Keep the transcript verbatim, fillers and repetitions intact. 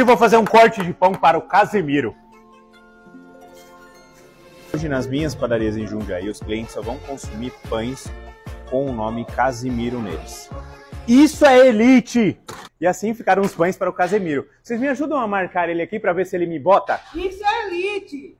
E vou fazer um corte de pão para o Casemiro. Hoje nas minhas padarias em Jundiaí, os clientes só vão consumir pães com o nome Casemiro neles. Isso é elite! E assim ficaram os pães para o Casemiro. Vocês me ajudam a marcar ele aqui para ver se ele me bota? Isso é elite!